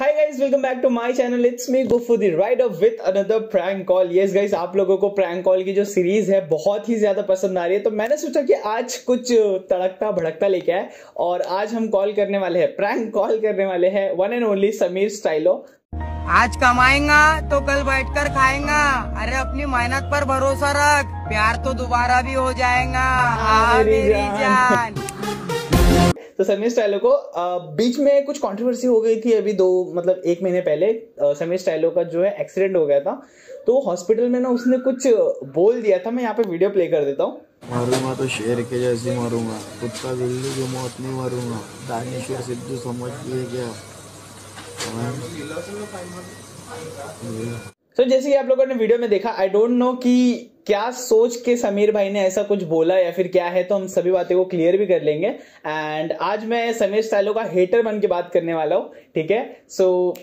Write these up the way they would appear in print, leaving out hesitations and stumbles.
Hi guys, welcome back to my channel. It's me Gufu the rider with another prank call. Yes guys, आप लोगों को prank call की जो series है बहुत ही ज्यादा पसंद आ रही है, तो मैंने सोचा कि आज कुछ तड़कता भड़कता लेके आए। और आज हम कॉल करने वाले हैं, प्रैंक कॉल करने वाले हैं one and only Sameer Stylo. आज कमाएंगा तो कल बैठ कर खाएंगा, अरे अपनी मेहनत पर भरोसा रख, प्यार तो दोबारा भी हो जाएगा। तो समीर स्टाइलो को बीच में कुछ कंट्रोवर्सी हो गई थी। अभी एक महीने पहले समीर स्टाइलो का जो है एक्सीडेंट हो गया था, तो हॉस्पिटल में ना उसने कुछ बोल दिया था। मैं यहाँ पे वीडियो प्ले कर देता हूँ। मारूंगा तो शेर के जैसे मारूंगा, कुत्ता बिल्ली की मौत नहीं मारूंगा। दानिश और सिद्धू समझ लिए क्या? तो जैसे कि आप लोगों ने वीडियो में देखा, आई डोंट नो कि क्या सोच के समीर भाई ने ऐसा कुछ बोला या फिर क्या है, तो हम सभी बातें को क्लियर भी कर लेंगे। एंड आज मैं समीर स्टाइलो का हेटर बन के बात करने वाला हूँ, ठीक है? So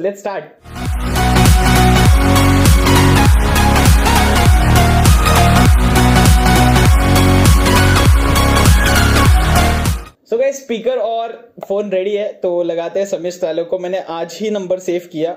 let's start. तो गाइस, स्पीकर और फोन रेडी है, तो लगाते हैं समीर स्टाइलो को। मैंने आज ही नंबर सेव किया।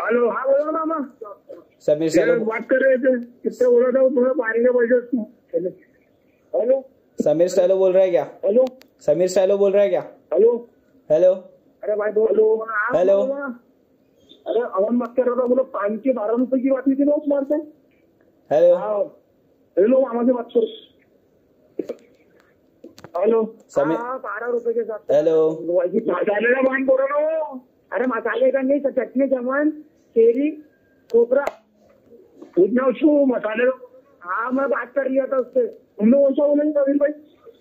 हेलो, हाँ बोलो ना मामा। समीर स्टाइलो बात कर रहे थे, कितना बोला था वो पानी के बोल। हेलो समीर स्टाइलो बोल रहा है क्या? हेलो समीर स्टाइलो बोल रहा है क्या? हेलो हेलो, अरे भाई बोलो। हेलो, अरे अमन बात कर रहा था, बोलो पानी के 12 रुपए की बात नहीं थी ना उस बार से। हेलो हेलो, मामा से बात करो। हेलो, 12 रुपए के साथ। हेलो, मसाले का मान बोलो ना। अरे मसाले का नहीं, चटनी जमान केरी कोपरा मसाले। हाँ मैं बात कर लिया था उससे, तुम लोग वो नहीं कभी भाई।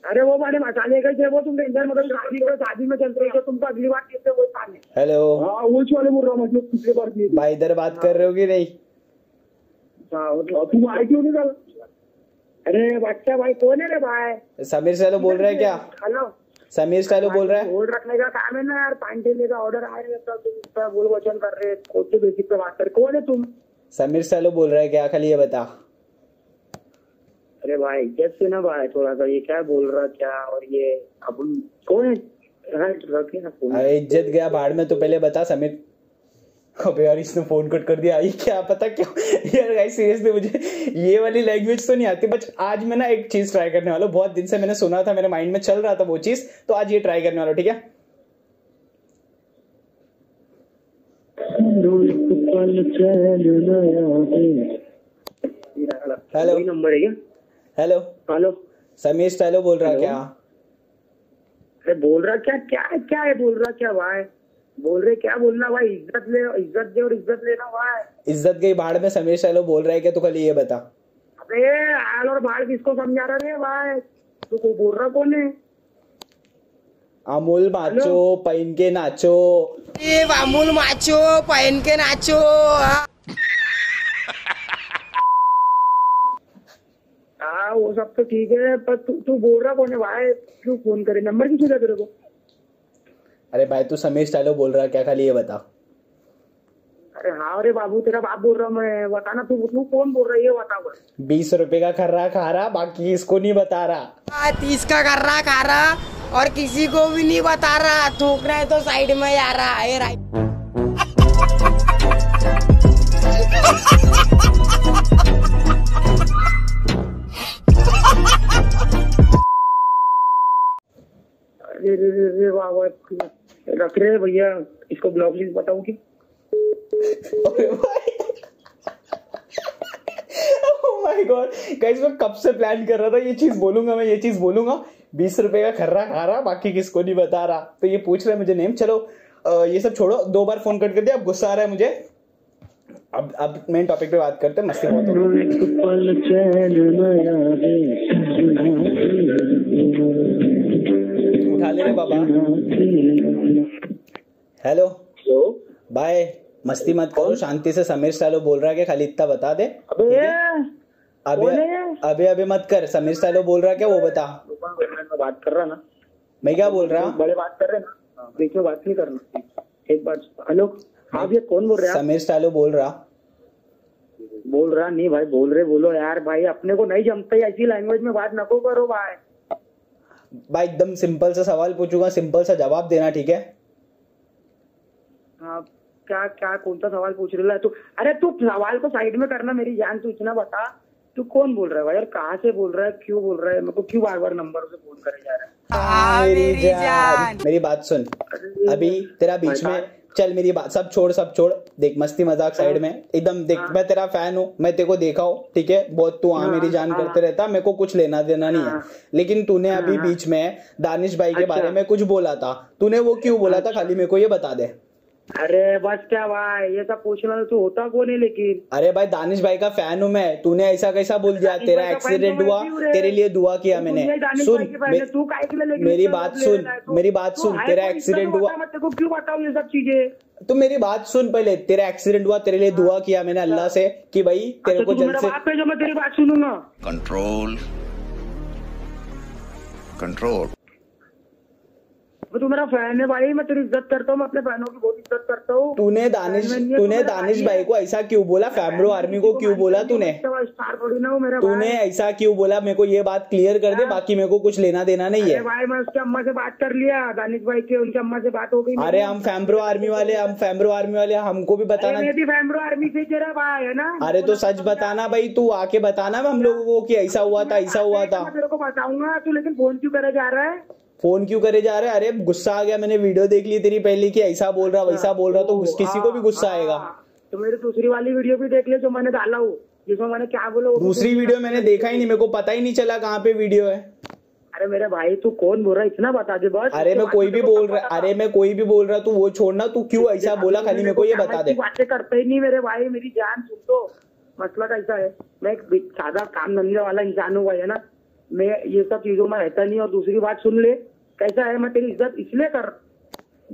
अरे वो मैंने मसाले का जो तुमने इंदर मतलब शादी करो, शादी में चल रही हो तुमको अगली बार कहते हो। हेलो, हाँ उल्च वाले बोल रहा हूँ, मतलब पिछले बार की भाई इधर बात कर रहे हो कि नहीं? हाँ, तुम आए क्यों नहीं कल? अरे बच्चा भाई कौन है रे भाई? समीर स्टाइलो बोल रहा है क्या? हेलो समीर स्टाइलो बोल रहा है। होल्ड रखने का काम है ना यार, पानी देने का ऑर्डर आ रहा है, बोल वचन कर रहे तो बेसिक पे बात कर। कौन है तुम? समीर स्टाइलो बोल रहा है क्या? खाली ये बता। अरे भाई कैसे ना भाई, थोड़ा सा ये क्या बोल रहा क्या? और ये अब कौन है? इज्जत गया भाड़ में, तो पहले बता समीर। अबे यार इसने फोन कट कर दिया, ये क्या पता क्या यार। गाइस सीरियसली मुझे ये वाली लैंग्वेज तो नहीं आती, बट आज मैं ना एक चीज ट्राई करने वाला हूँ। बहुत दिन से मैंने सुना था, मेरे माइंड में चल रहा था वो चीज, तो आज ये ट्राई करने वाला हूँ, ठीक है? हेलो नंबर है क्या? हेलो हेलो समीर स्टाइलो बोल रहा क्या? अरे बोल रहा क्या क्या क्या है? बोल रहा क्या भाई? बोल रहे क्या बोलना भाई, इज्जत ले, इज्जत दे और इज्जत लेना भाई। इज्जत गई भाड़ में समीर स्टाइलो बोल रहा है क्या? तो खाली ये बता। अबे आल और भाड़ किसको समझा रहा है भाई? तू को बोल रहा कौन है? अमूल माचो पहन के नाचो, ये अमूल माचो पहन के नाचो। हाँ वो सब तो ठीक है, पर तू बोल रहा कौन है भाई? तू फोन करे नंबर किसी का तेरे को? अरे भाई तू समीर स्टाइलो बोल रहा क्या? खाली ये बता। अरे हाँ रे बाबू, तेरा बाप बोल रहा मैं, बता ना तू कौन बोल रही है बता। 20 रुपए का खर्रा खा रहा, बाकी इसको नहीं बता रहा। 30 का खर्रा खा रहा और किसी को भी नहीं बता रहा। थूकना है तो साइड में आ रहा है राइट। रख रहे भैया, इसको ब्लॉक लिस्ट बताऊं कि? ओह माय गॉड गाइस, मैं कब से प्लान कर रहा था ये चीज बोलूंगा, मैं ये चीज बोलूंगा। 20 रुपए का खर्रा खा रहा, बाकी किसको नहीं बता रहा। तो ये पूछ रहा है मुझे नेम। चलो ये सब छोड़ो, 2 बार फोन कट कर दिया, अब गुस्सा आ रहा है मुझे। अब मेन टॉपिक पे बात करते हैं, मस्ती बहुत हो। उठा ले में बाबा। हेलो बाय, मस्ती मत करो, शांति से समीर स्टाइलो बोल रहा है, खाली इतना बता दे। अबे मत कर, समीर स्टाइलो बोल रहा है क्या वो बता। बात कर रहा ना, मैं क्या बोल रहा हूँ, बड़े बात कर रहे ना, देखो बात नहीं करना एक बार। हेलो आप ये कौन बोल रहे हैं? समीर स्टाइलो बोल रहा नहीं भाई, बोल रहे बोलो यार भाई, अपने को नहीं जमता है ऐसी लैंग्वेज में बात नको करो भाई। एकदम सिंपल सा सवाल पूछूंगा, सिंपल सा जवाब देना, ठीक है? आप क्या क्या कौन सा सवाल पूछ रहा है तू? अरे तू सवाल को साइड में करना मेरी जान, तू इतना बता तू कौन बोल रहा है भाई और कहाँ से बोल रहा है, क्यों बोल रहा है, मेरे को क्यों बार बार नंबर से फोन करे जा रहा है? मेरी बात सुन, अभी तेरा बीच में चल, मेरी बात सब छोड़, देख मस्ती मजाक साइड में एकदम देख। मैं तेरा फैन हूँ, मैं तेरे को देखा हूँ, ठीक है, बहुत तू आ मेरी जान करते रहता, मेरे को कुछ लेना देना नहीं है। लेकिन तूने अभी बीच में दानिश भाई के बारे में कुछ बोला था, तूने वो क्यों बोला था, खाली मेरे को ये बता दे। अरे बस क्या भाई, ये सब पूछना तो होता कौन है लेकिन। अरे भाई दानिश भाई का फैन हूँ मैं, तूने ऐसा कैसा बोल दिया? तेरा एक्सीडेंट हुआ, तेरे लिए दुआ किया मैंने। सुन मेरी बात सुन, तेरा एक्सीडेंट हुआ, क्यों बताऊँ ये सब चीजें? तो मेरी बात सुन पहले, तेरा एक्सीडेंट हुआ, तेरे लिए दुआ किया मैंने अल्लाह से कि भाई तेरे को जल्द से। मैं तेरी बात सुनूंगा, कंट्रोल। तू मेरा फैन है भाई, मैं तेरी इज्जत करता हूँ, मैं अपने फैनों की बहुत इज्जत करता हूँ। तूने दानिश भाई को ऐसा क्यों बोला? फैमब्रो आर्मी को क्यों बोला तूने? तूने ऐसा क्यों बोला, मेरे को ये बात क्लियर कर दे, बाकी मेरे को कुछ लेना देना नहीं है भाई। मैं उसके अम्मा से बात कर लिया, दानिश भाई के उनकी अम्मा से बात हो गई। अरे हम फैमब्रो आर्मी वाले हमको भी बताना, फैमब्रो आर्मी से तेरा भाई है ना। अरे तो सच बताना भाई, तू आके बताना हम लोगों को कि ऐसा हुआ था। तेरे को बताऊंगा, तू लेकिन फोन क्यों करे जा रहा है? अरे गुस्सा आ गया, मैंने वीडियो देख ली तेरी पहले की, ऐसा बोल रहा वैसा बोल रहा, तो किसी को भी गुस्सा आएगा। तो मेरी दूसरी वाली वीडियो भी देख ले जो मैंने डाला हो, जिसमें मैंने क्या बोला। दूसरी वीडियो मैंने देखा ही नहीं, मेरे को पता ही नहीं चला कहाँ पे वीडियो है। अरे मेरे भाई तू कौन बोल रहा है इतना बता दे बस। अरे मैं कोई भी बोल रहा, तू वो छोड़ना, तू क्यों ऐसा बोला खाली मेरे को ये बता दे। बातें करते ही नहीं मेरे भाई, मेरी जान सुन, तो मसला कैसा है, मैं एक सादा काम धंधे वाला इंसान हूँ भाई, है ना, मैं ये सब चीजों में रहता नहीं। और दूसरी बात सुन ले, कैसा है, मैं तेरी इज्जत इसलिए कर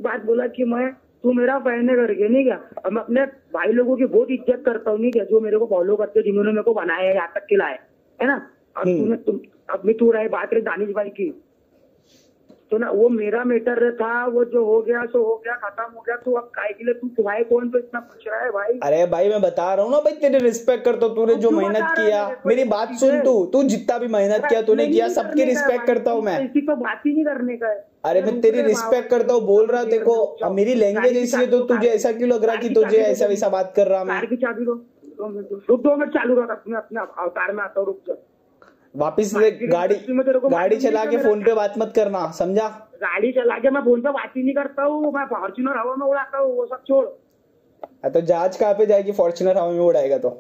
बात बोला कि मैं तू मेरा फैन है करके, नहीं क्या? अब मैं अपने भाई लोगों की बहुत इज्जत करता हूँ, नहीं क्या, जो मेरे को फॉलो करते, जिन्होंने मेरे को बनाया है, यहाँ तक के लाए है ना। अब तूने अब तू रहे बात रही दानिश भाई की, तो ना वो मेरा मैटर था, वो जो हो गया सो हो गया, खत्म हो गया। तू अब काय के लिए तू भाई कौन पे इतना पूछ रहा है भाई? अरे भाई मैं बता रहा हूँ ना भाई, तेरे रिस्पेक्ट करता हूँ, तूने जो मेहनत किया, मेरी बात सुन, तू जितना भी मेहनत किया तूने किया, सबकी रिस्पेक्ट करता हूँ मैं, किसी को बात ही नहीं करने का। अरे मैं तेरी रिस्पेक्ट करता हूँ, बोल रहा देखो अब मेरी लैंग्वेज इसलिए, तो तुझे ऐसा क्यों लग रहा की तुझे ऐसा वैसा बात कर रहा। मैं चालू रहा था, अपने अवतार में आता हूँ, रुक जा वापिस। गाड़ी चला के फोन पे बात मत करना, समझा? गाड़ी चला के मैं फोन पे बात ही नहीं करता हूँ, मैं फॉर्च्यूनर हवा में उड़ाता हूँ, वो सब छोड़। तो जहाज कहाँ पे जाएगी फॉर्च्यूनर हवा में उड़ाएगा तो?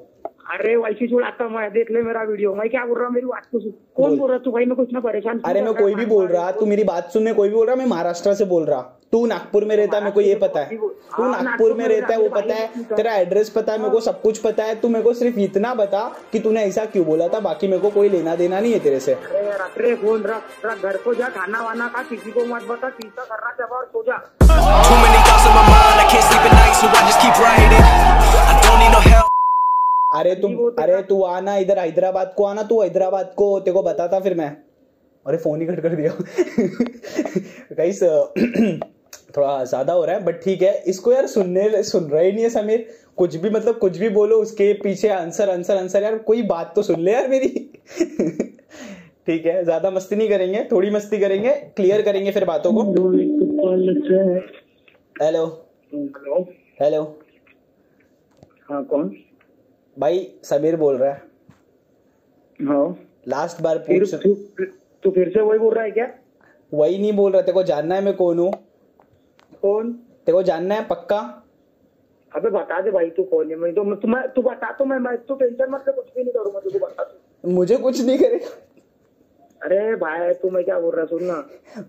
अरे वैसी छोड़ता मैं, देख ले मेरा वीडियो, मैं क्या बोल रहा हूँ, मेरी बात को सुन। कौन बोल रहा तू भाई, मैं कुछ ना परेशान। अरे मैं कोई भी बोल रहा, तू मेरी बात सुन, मैं कोई भी बोल रहा, मैं महाराष्ट्र से बोल रहा। तू नागपुर में रहता है, मेरे को ये पता है, तू नागपुर में रहता है वो पता है, तेरा एड्रेस पता है, मेरे को सब कुछ पता है। तू मेरे को सिर्फ इतना बता कि तूने ऐसा क्यों बोला था, बाकी मेरे को कोई लेना देना नहीं है तेरे से। अरे फोन रख, घर को जा, खाना वाना खा, किसी को मत बता, चिंता करना चाहता और सो जा। अरे तू आना इधर, हैदराबाद को आना, तू हैदराबाद को, तेरे को बताता फिर मैं। अरे फोन ही कट कर दिया गाइस थोड़ा ज्यादा हो रहा है बट ठीक है, इसको यार सुन रहा ही नहीं है समीर, कुछ भी मतलब कुछ भी बोलो उसके पीछे आंसर, यार कोई बात तो सुन ले यार मेरी ठीक है, ज्यादा मस्ती नहीं करेंगे, थोड़ी मस्ती करेंगे, क्लियर करेंगे फिर बातों को। हेलो हाँ कौन भाई? समीर बोल रहा है। हाँ लास्ट बार पूछ, तू फिर से वही बोल रहा है क्या? वही नहीं बोल रहा, तेरे को जानना है मैं कौन हूँ। कौन? तेरे को जानना है पक्का? अबे बता दे भाई तू कौन है, मैं तो तू बता तो मैं तो टेंशन मत ले, कुछ भी नहीं करूँगा, तू बता तो। मुझे कुछ नहीं करेगा? अरे भाई तू, मैं क्या बोल रहा सुनना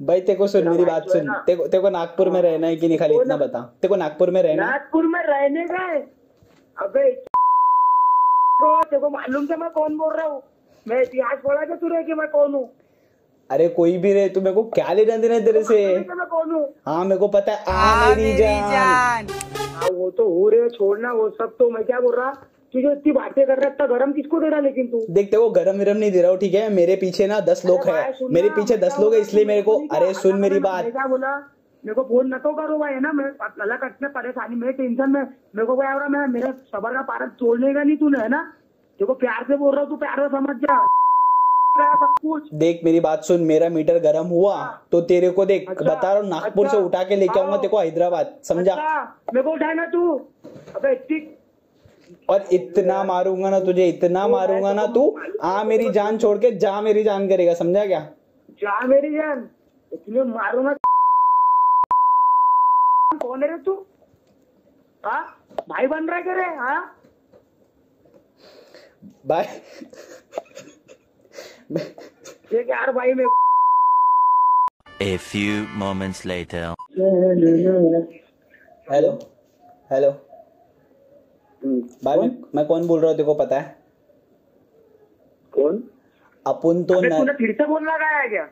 भाई, तेरे को सुन मेरी बात सुन, तेरे को नागपुर में रहना है कि नहीं, खाली इतना बता, तेरे को नागपुर में रहने गए? अबे तेरे को मालूम क्या मैं कौन बोल रहा हूँ? मैं इतिहास पढ़ा क्या तुझे कि मैं कौन हूँ? अरे कोई भी रहे, तो मेरे को क्या लेना देना तेरे से। हाँ मेरे को पता है। आ मेरी जान। वो तो हो रहे, छोड़ना वो सब। तो मैं क्या बोल रहा, तुझे इतनी बातें कर रहा, इतना गरम किसको दे रहा? लेकिन तू देखते वो गरम विरम नहीं दे रहा हो, ठीक है? मेरे पीछे ना 10 लोग है, मेरे पीछे 10 लोग है, इसलिए मेरे को। अरे सुन मेरी बात, क्या बोला, मेरे को फोन न तो करो भाई, है ना? मैं गला कटने परेशानी में, टेंशन में, मेरे को क्या हो रहा, मैं मेरे सबर का पारा तोड़ने का नहीं तूने, है ना? देखो प्यार से बोल रहा हूँ, तू प्यार से समझ जा सब कुछ। देख मेरी बात सुन, मेरा मीटर गर्म हुआ तो तेरे को देख बता रहा हूँ, नागपुर से उठा के लेके आऊंगा तेरे को हैदराबाद, समझा? मेरे को उठाना तू, और इतना मारूंगा ना तुझे, इतना मारूंगा ना तू आ मेरी जान छोड़ के जा मेरी जान करेगा, समझा? क्या जा मेरी जान, इतने मारूंगा। कौन है रे तू? हाँ भाई बन रहा है क्या रे? हाँ भाई देख यार भाई में। A few moments later. Hello hello भाई, मैं कौन बोल रहा हूँ तेको पता है? कौन? अपुन। तो फिर से बोलना है क्या?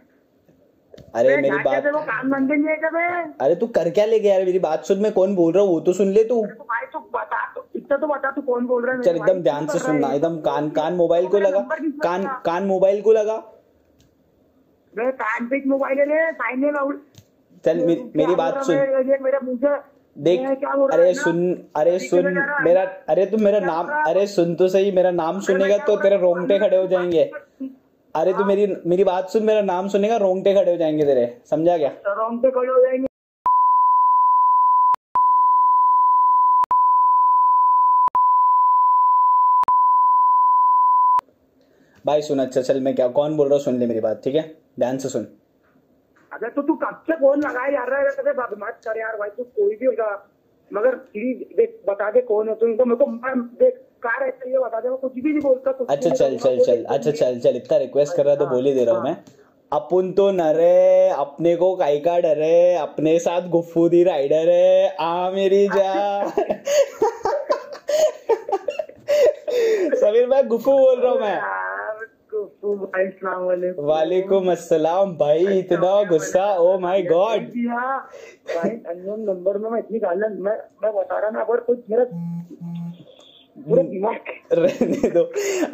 अरे मेरी बात, वो काम बनते नहीं है क्या? अरे तू कर क्या ले गया यार, मेरी बात सुन, मैं कौन बोल रहा हूँ वो तो सुन ले तू। तो भाई तो बता, तो इतना तो बता, तू कौन बोल रहा है? चल एकदम ध्यान से सुनना, एकदम कान कान मोबाइल को लगा, कान कान मोबाइल को लगा, कान पे मोबाइल। चल मेरी बात सुन, देख अरे सुन, अरे सुन मेरा, अरे तू मेरा नाम, अरे सुन तो सही, मेरा नाम सुनेगा तो तेरे रोंगटे खड़े हो जाएंगे। अरे तू मेरी बात सुन, मेरा नाम सुनेगा रोंगटे खड़े हो जाएंगे तेरे, समझा? क्या रोंगटे खड़े हो जाएंगे? भाई सुन, अच्छा चल मैं क्या कौन बोल रहा हूँ सुन ले मेरी बात, ठीक है? ध्यान से सुन। अगर तो तू कब से फोन लगाए यार, मत कर यार भाई, तू कोई भी होगा मगर प्लीज देख बता दे कौन है तू, इनको मेरे को देख कार है ये बता दे, वो कुछ भी नहीं बोलता। अच्छा चल चल चल, अच्छा चल चल, इतना रिक्वेस्ट कर रहा तो बोल ही दे रहा हूँ मैं। अपुन तो नरे, अपने को काई का डर है, अपने साथ गुफ्फू दी राइडर है, आ मेरी जान। समीर भाई गुफ्फू बोल रहा हूँ मैं। वालेकुम अस्सलाम भाई, इतना गुस्सा, ओ माय गॉड भाई, अननोन नंबर में मैं इतनी गालियां, मैं बता रहा ना, अगर कुछ मेरा पूरा दिमाग रहने दो,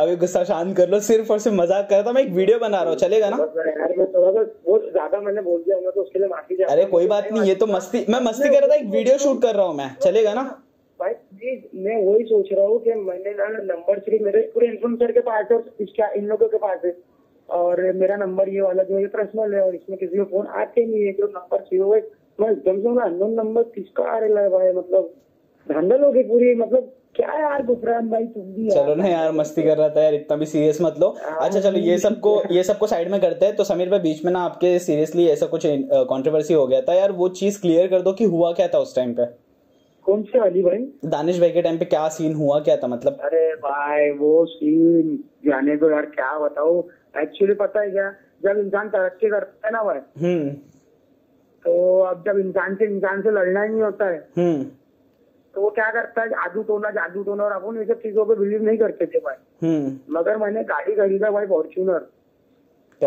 अभी गुस्सा शांत कर लो, सिर्फ और सिर्फ मजाक कर रहा था मैं, एक वीडियो बना रहा हूँ, चलेगा ना? यार मैं थोड़ा सा बहुत ज्यादा मैंने बोल दिया हूं तो उसके लिए माफी चाहता हूं। अरे कोई बात नहीं, ये तो मस्ती, मैं मस्ती कर रहा था, एक वीडियो शूट कर रहा हूँ मैं, चलेगा ना भाई? प्लीज मैं वही सोच रहा हूँ कि मैंने ना नंबर सिर्फ मेरे पूरे इन्फ्लुएंसर के पास है, इसका इन लोगों के पास है, और मेरा नंबर ये वाला जो ये पर्सनल है, और इसमें किसी को फोन आते नहीं है, जो नंबर से हुए मैं एकदम से अननोन नंबर किसका आ रहा है भाई, मतलब धांधल होगी पूरी, मतलब क्या यार गुफरान भाई तुम भी। चलो ना यार मस्ती कर रहा था यार, इतना भी सीरियस मत लो। अच्छा चलो ये सबको साइड में करते हैं। तो समीर भाई बीच में ना आपके सीरियसली ऐसा कुछ कॉन्ट्रोवर्सी हो गया था यार, वो चीज क्लियर कर दो कि हुआ क्या था उस टाइम पे। कौन से वाली भाई? दानिश भाई के टाइम पे क्या सीन हुआ, क्या था मतलब? अरे भाई वो सीन जाने दो यार, क्या बताओ। एक्चुअली पता है क्या, जब इंसान तरक्की करता है ना भाई, तो अब जब इंसान से लड़ना ही नहीं होता है, तो वो क्या करता है, जादू टोना। और अपन ये सब चीजों पे बिलीव नहीं करते थे भाई, मगर मैंने गाड़ी खरीदा भाई फॉर्चूनर,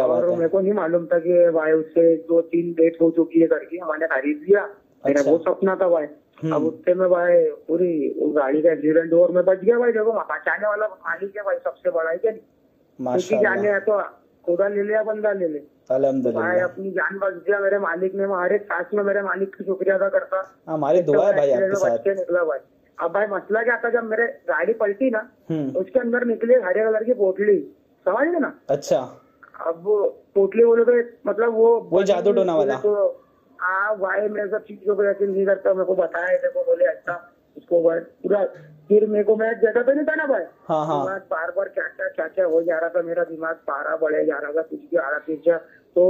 और मेरे को नहीं मालूम था कि भाई उससे 2-3 डेट हो चुकी है करके, मैंने खरीद लिया, मेरा वो सपना था भाई। अब उतने में भाई पूरी गाड़ी का एक्सीडेंट हुआ और मैं बच गया भाई, देखो बचाने वाला पानी क्या भाई, सबसे बड़ा है क्या नहीं, जाने है तो खुदा ले लिया, बंदा ले ले भाई, अपनी जान बच गया। मेरे मालिक ने, हमारे साथ में मेरे मालिक की शुक्रिया अदा करता, हमारी दुआ है भाई आपके साथ निकला भाई। अब भाई मसला क्या था, जब मेरे गाड़ी पलटी ना, उसके अंदर निकले हरे कलर की पोटली, समझ गए ना? अच्छा अब वो पोटली बोले तो मतलब वो जादू टोना वाला, हाँ भाई मैं सब चीजों को यकीन नहीं करता, मेरे को बताया देखो, बोले अच्छा उसको भाई पूरा, फिर मेरे को मैं जगह पे नहीं था ना भाई, दिमाग बार-बार क्या क्या हो जा रहा था, मेरा दिमाग पारा बढ़े जा रहा था, कुछ भी आ रहा पीछा। तो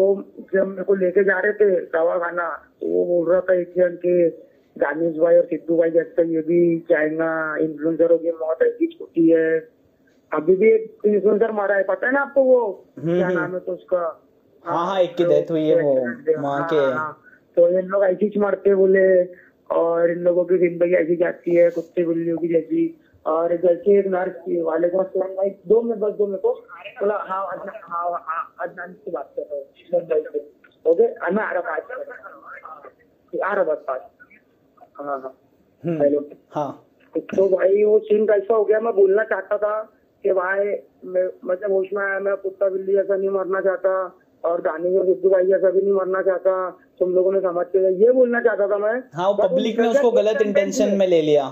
जब मेरे को लेके जा रहे थे दवाखाना, तो वो बोल रहा था एक जन के, दानिश भाई और सिद्धू भाई जैसे ये भी चाइना इन्फ्लुएंसरों की मौत ऐसी छोटी है, अभी भी एक इन्फ्लुएंसर मारा है, पता है ना आपको, वो क्या नाम है तो उसका, हाँ एक की डेथ हुई है वो मां के, तो इन लोग ऐसी मारते बोले, और इन लोगों की जिंदगी ऐसी जाती है कुत्ते बिल्लियों की जैसी, और घर के एक नर्स थी, वाले को दो में को बोला हाँ अदनान से बात कर रहा हूँ। ओके मैं आ रहा पास। हाँ हाँ हेलो हाँ। तो भाई वो सीन कैसा हो गया, मैं बोलना चाहता था कि भाई मैं मतलब होश में आया, मैं कुत्ता बिल्ली ऐसा नहीं मरना चाहता और दानिश और सिद्धू भाई ऐसा भी नहीं मरना चाहता, तुम लोगों ने समझ के ये बोलना चाहता था मैं। हाँ पब्लिक ने उसको गलत इंटेंशन में ले लिया,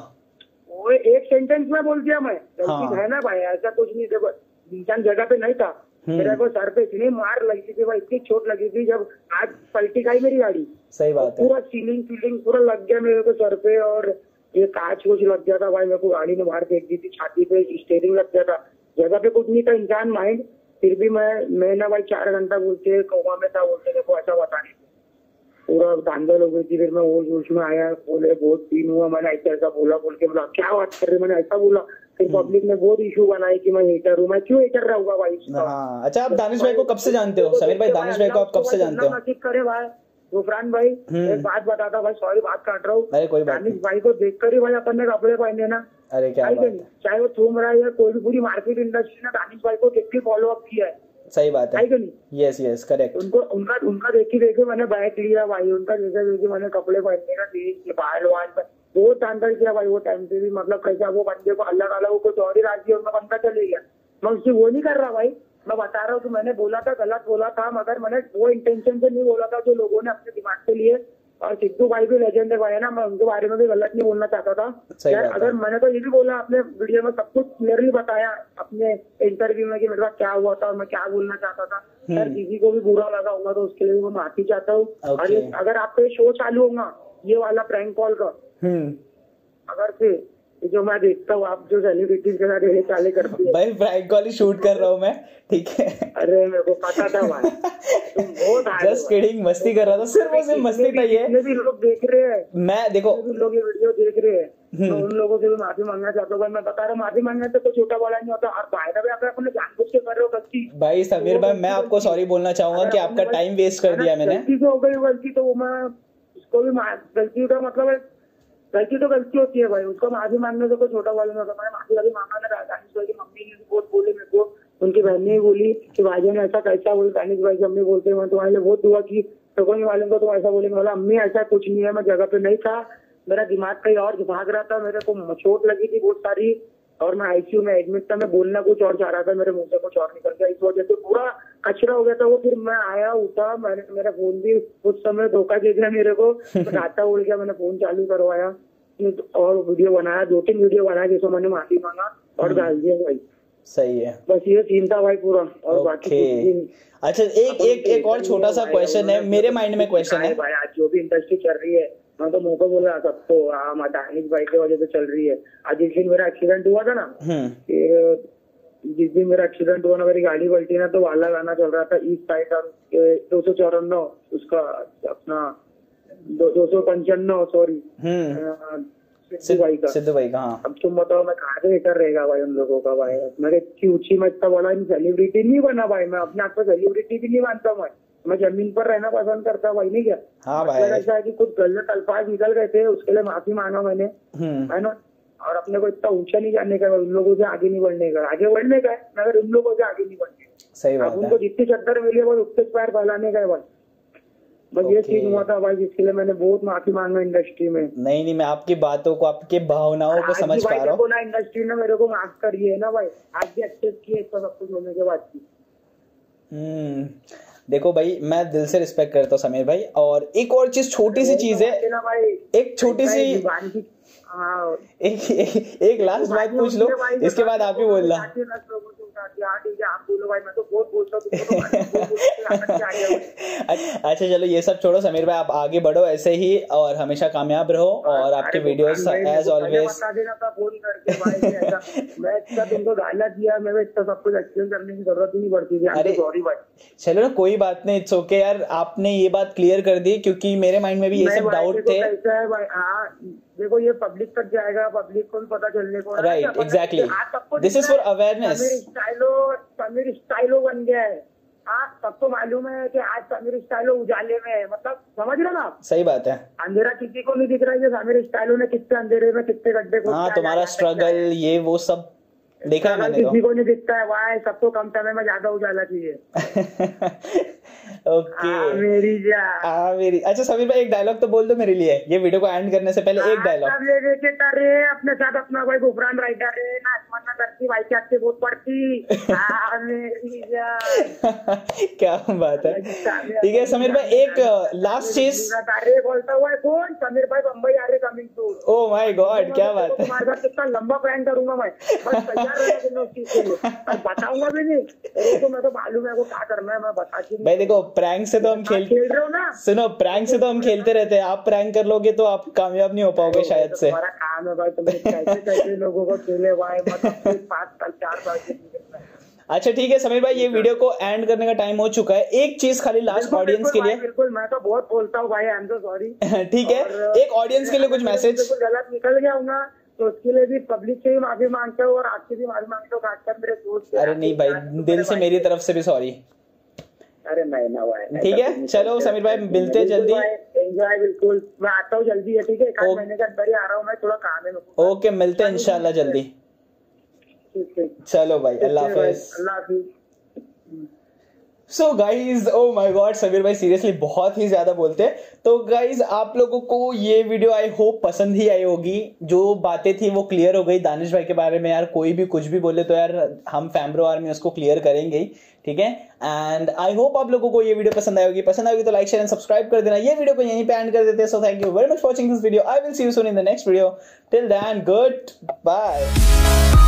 वो एक सेंटेंस में बोल दिया मैं। हाँ। है ना भाई ऐसा कुछ नहीं, देखो इंसान जगह पे नहीं था, मेरे को सर पे इतनी मार लगी थी भाई, इतनी चोट लगी थी, जब आज पलटी खाई मेरी गाड़ी। सही बात है। पूरा सीलिंग फीलिंग पूरा लग गया मेरे को सर पे, और ये कांच कुछ लग गया था भाई, मेरे को गाड़ी ने बाहर फेंक दी थी, छाती पे स्टेयरिंग लग गया था, जगह पे कुछ नहीं था इंसान माइंड। फिर भी मैं ना भाई 4 घंटा बोलते कोमा में था, बोलते देखो ऐसा बताने पूरा धांधल हो गई थी। फिर मैं होश में आया, बोले बहुत सीन हुआ, मैंने ऐसा ऐसा बोला, बोल के बोला क्या बात कर रहे, मैंने ऐसा बोला। फिर पब्लिक ने बहुत इशू बनाया कि मैं हेटर हूँ, मैं क्यों हेटर रहूंगा भाई। अच्छा आप दानिश भाई को कब से जानते हो, समीर भाई दानिश भाई को आप कब से जानते हो? नसीब करे भाई गुफरान भाई, एक बात बताता भाई, सॉरी बात काट रहा हूँ, दानिश भाई को देख कर ही भाई अपन ने कपड़े पहने ना, अरे क्या चाहे वो थूम रहा है या कोई भी, पूरी मार्केट इंडस्ट्री ने दानिश भाई को देख के फॉलो अप किया है। सही बात है। Yes yes correct. उनको उनका देखी मैंने बैग लिया भाई, उनका देखी मैंने कपड़े पहनने का देख बाहर वाहन बहुत धांधल किया भाई वो टाइम पे भी, मतलब कैसा वो बंदे को अल्लाह ताला को कुछ और ही राज दिया, उनका बंदा चले गया। मैं उससे वो नहीं कर रहा भाई, मैं बता रहा हूँ कि मैंने बोला था गलत बोला था, मगर मैंने वो इंटेंशन से नहीं बोला था जो लोगों ने अपने दिमाग से लिए। और सिद्धू भाई भी लेजेंड है ना, मैं उनके बारे में भी गलत नहीं बोलना चाहता था यार। अगर मैंने तो ये भी बोला अपने वीडियो में, सब कुछ क्लियरली बताया अपने इंटरव्यू में कि मेरे साथ क्या हुआ था और मैं क्या बोलना चाहता था। यार किसी को भी बुरा लगा होगा तो उसके लिए भी मैं माफी चाहता हूँ। और अगर आपका ये शो चालू होगा ये वाला प्रैंक कॉल का, अगर फिर जो मैं देखता हूँ आप जो सेलिब्रिटीज के साथ ये चाले करती है भाई, प्रैंक कॉल ही शूट कर रहा हूँ मैं, ठीक है। अरे मेरे को पता था भाई, तुम बहुत जस्ट किडिंग, मस्ती कर रहा था, सिर्फ और सिर्फ मस्ती था ये। जितने भी लोग देख रहे हैं, मैं देखो लोग ये वीडियो देख रहे हैं, उन लोगों से भी माफी मांगना चाहता हूँ भाई, मैं बता रहा हूँ माफी मांगना तो कोई छोटा वाला नहीं होता। और भाई भी आप जानबूझ के कर रहे हो गलती भाई, समीर भाई मैं आपको सॉरी बोलना चाहूंगा की आपका टाइम वेस्ट कर दिया मैंने, गलती हो गई गलती, तो मैं उसको भी गलती का मतलब गलती तो गलती होती है भाई, उसको माफी मांगने से कोई छोटा वाला नहीं होता। मैंने माफी कभी मांगा ना, दानिश भाई की मम्मी ने बहुत बोले मेरे को, उनकी बहन ने बोली कि भाई ने ऐसा कैसा बोले, दानिश भाई की मम्मी बोलते मैं तुम्हारे लिए बहुत दुआ की, टोकन वालों को तुम ऐसा बोले। बोला अम्मी ऐसा कुछ नहीं है, मैं जगह पे नहीं था, मेरा दिमाग कहीं और भाग रहा था, मेरे को चोट लगी थी बहुत सारी और मैं आईसीयू में एडमिट था, मैं बोलना कुछ और चाह रहा था, मेरे मुंह से कुछ और निकल गया, इस वजह से पूरा कचरा हो गया था वो। फिर मैं आया उठा, मैंने मेरा फोन भी उस समय धोखा दे दिया मेरे को, खाता उड़ गया, मैंने फोन चालू करवाया और वीडियो बनाया, 2-3 वीडियो बनाया जिसको मैंने माफी मांगा और डाल दिया भाई। सही है, बस ये सीन था भाई पूरा और बाकी। अच्छा एक और छोटा सा क्वेश्चन है मेरे माइंड में, क्वेश्चन है भाई आज जो भी इंडस्ट्री चल रही है, मैं तो मुंह को बोल रहा सबको, हाँ दानिश भाई की वजह से चल रही है। आज जिस दिन मेरा एक्सीडेंट हुआ था ना, जिस दिन मेरा एक्सीडेंट हुआ ना, मेरी गाड़ी पलटी ना, तो वाला गाना चल रहा था ईस्ट साइड और 294 उसका अपना 295 सॉरी सिद्धू भाई का। अब तुम बताओ मैं कहाँ से हेटर रहेगा भाई उन लोगों का भाई। मेरे इतनी ऊंची मैं इतना बड़ा सेलिब्रिटी नहीं बना भाई, मैं अपने आप को सेलिब्रिटी भी नहीं मानता भाई, मैं जमीन पर रहना पसंद करता भाई। नहीं क्या हाँ भाई, ऐसा है कि कुछ गलत अल्फाज निकल गए थे, उसके लिए माफी मांगा मैंने, है ना। और अपने को इतना ऊंचा नहीं जाने का, उन लोगों से आगे नहीं बढ़ने का, आगे बढ़ने का है मगर उन लोगों से आगे नहीं बढ़ने का। सही बात है। उनको जितनी चक्कर मिली है बस उतने पैर फैलाने का है भाई, बस ये चीज हुआ था भाई, जिसके लिए मैंने बहुत माफी मांगा इंडस्ट्री में। नहीं मैं आपकी बातों को, आपके भावनाओं को समझ पा रहा हूँ ना, इंडस्ट्री ने मेरे को माफ करिए ना भाई, आज भी एक्सेप्ट किए सब कुछ होने के बाद। देखो भाई मैं दिल से रिस्पेक्ट करता हूँ समीर भाई। और एक और चीज, छोटी सी चीज है, एक छोटी सी एक लास्ट बात पूछ लो, इसके बाद आप ही बोलना। अच्छा चलो ये सब छोड़ो समीर भाई, आप आगे बढ़ो ऐसे ही और हमेशा कामयाब रहो, और आपके वीडियोस एज ऑलवेज। अरे चलो ना कोई बात नहीं, इट्स ओके यार, आपने ये बात क्लियर कर दी क्योंकि मेरे माइंड में भी ये सब डाउट थे। देखो ये पब्लिक तक जाएगा, पब्लिक को भी पता चलने को, right exactly, this is for awareness. Sameer Stylo बन गया है सबको मालूम है कि आज समीर स्टाइलो उजाले में है, मतलब समझ रहे ना आप? सही बात है, अंधेरा किसी को नहीं दिख रहा है। समीर स्टाइलो ने कितने अंधेरे में कितने गड्ढे को, हाँ तुम्हारा स्ट्रगल ये वो सब देखा मैंने, किसी को नहीं दिखता है। वाह, सबको कम समय में ज्यादा उजाला चाहिए। ओके मेरी जान, मेरी। अच्छा समीर भाई एक डायलॉग तो बोल दो मेरे लिए, ये वीडियो को एंड करने से पहले एक डायलॉग। अपने साथ अपना भाई गुफरान राइडर है ना, आसमान में धरती भाई के हाथ से बहुत पड़ती। मेरी जान क्या बात है। ठीक है समीर भाई, एक लास्ट चीज। अरे बोलता हुआ कौन? समीर भाई बम्बई आ रहे, coming to. Oh my God क्या बात है। तुम्हारे साथ कितना लंबा प्लान करूंगा मैं, बताऊंगा भी नहीं। मैं तो मालूम है वो क्या करना है, मैं बता के। भाई देखो प्रैंक से तो हम खेलते रहते हैं। आप प्रैंक कर लोगे तो आप कामयाब नहीं हो पाओगे शायद से। हमारा काम है भाई, तुमने कैसे लोगों को खेले भाई, मतलब 5 साल 4 बार। अच्छा ठीक है समीर भाई, ये वीडियो को एंड करने का टाइम हो चुका है। एक चीज खाली लास्ट ऑडियंस के लिए। बिल्कुल, मैं तो बहुत बोलता हूँ भाई, आई एम सो सॉरी। ठीक है, एक ऑडियंस के लिए कुछ मैसेज। गलत निकल जाऊंगा तो उसके लिए भी पब्लिक से भी माफी मांगता हूँ और आपसे भी माफी मांगता हूँ, खासकर मेरे दोस्त। अरे नहीं भाई, दिल से मेरी तरफ से भी सॉरी। अरे नहीं ना भाई, ठीक है चलो समीर भाई, मिलते जल्दी। एंजॉय, बिल्कुल मैं आता हूँ जल्दी है। ठीक है, एक महीने के अंदर ही आ रहा हूँ मैं, थोड़ा काम है। ओके मिलते हैं इंशाल्लाह जल्दी। चलो भाई, अल्लाह हाफिज। So guys, oh my God Sameer भाई सीरियसली बहुत ही ज़्यादा बोलते हैं। तो गाइज आप लोगों को ये वीडियो आई होप पसंद ही आई होगी। जो बातें थी वो क्लियर हो गई दानिश भाई के बारे में। यार कोई भी कुछ भी बोले तो यार हम फैमब्रुह आर्मी उसको क्लियर करेंगे ही, ठीक है। एंड आई होप आप लोगों को ये वीडियो पसंद आई होगी। पसंद आई होगी तो लाइक शेयर एंड सब्सक्राइब कर देना। ये वीडियो को यहीं पे एंड कर देते हैं। So thank you very much for watching this video. I will see you soon in the next video. Till then good bye.